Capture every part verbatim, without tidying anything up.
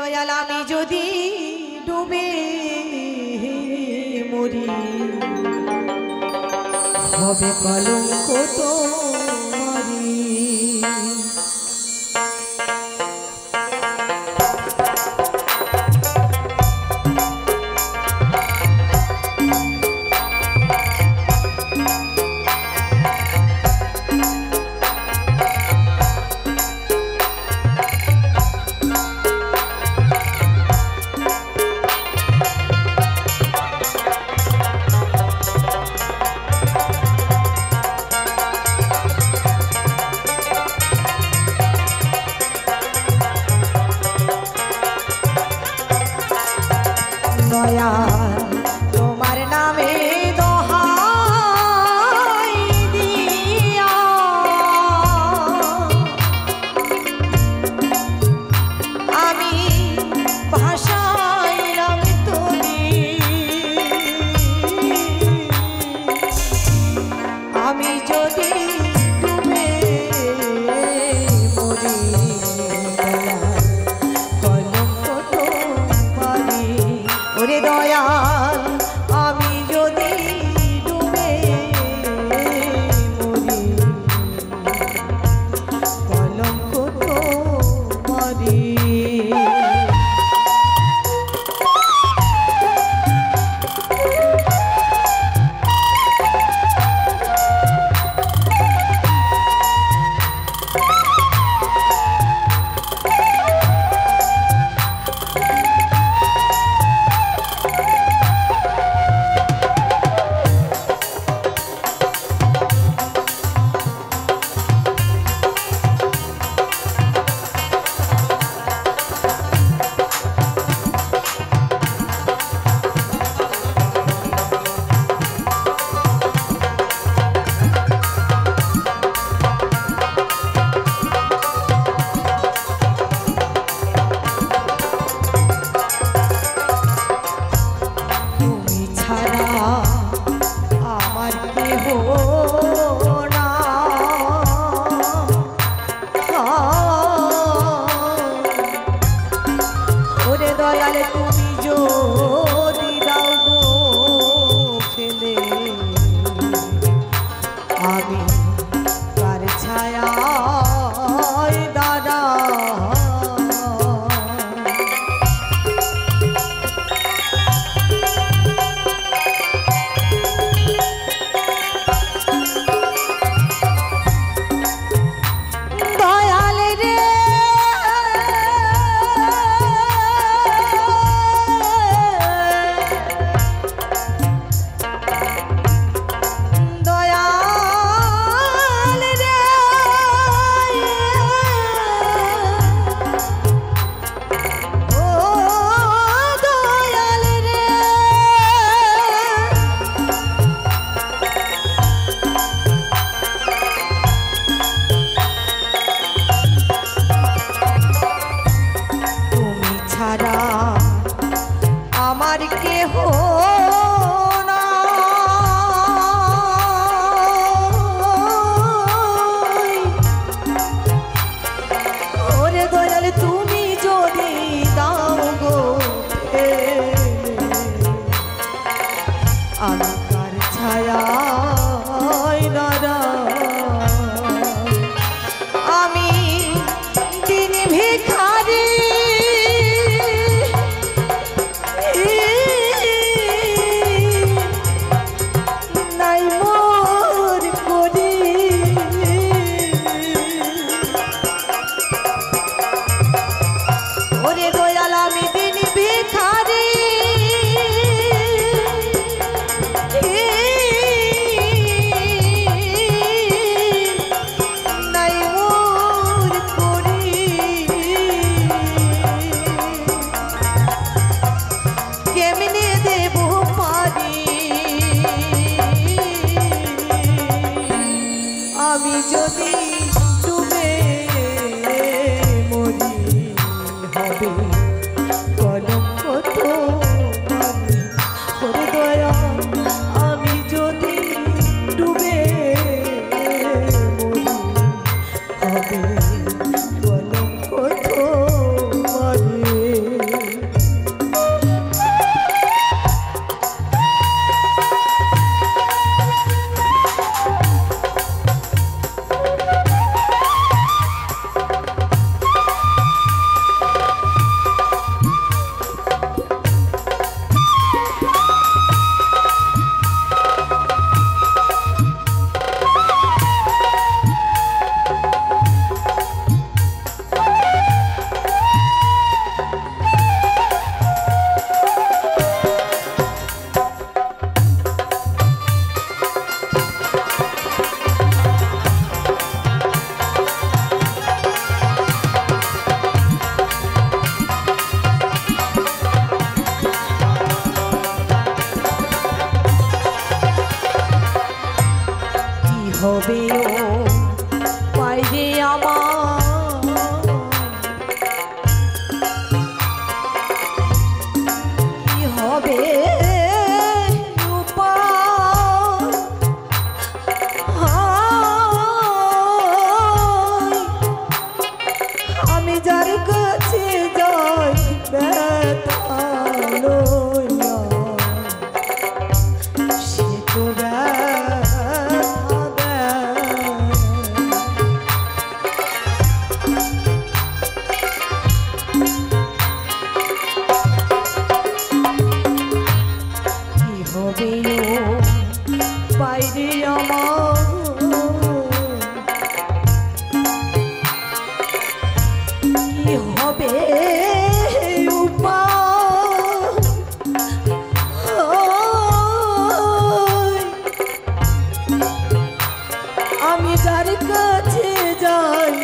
দয়াল আমি যদি ডুবে মরি হবে কলঙ্ক তোমারি। Oh, হবে বাইরে আমার কি হবে আমি যার কাছে যাই আমি যার কাছে যাই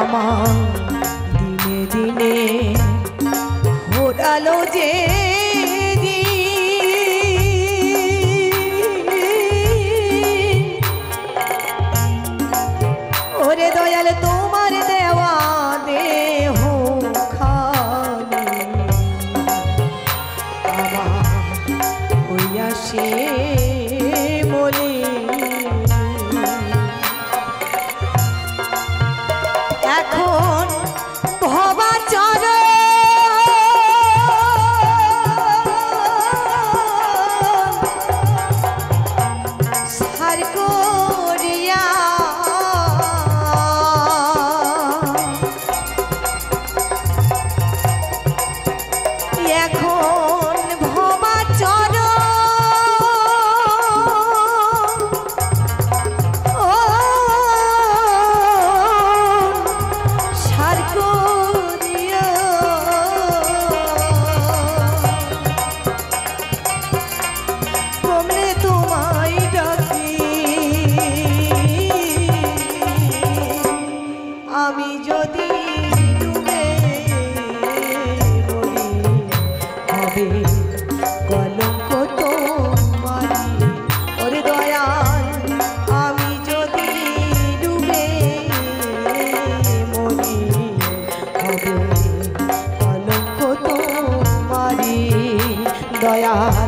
আমার দিনে দিনে ঘোরালো যে ওরে দয়াল তোমার দেওয়া দেহ খালি আমার হইয়া সে বলি এখন ভবা চর দয়া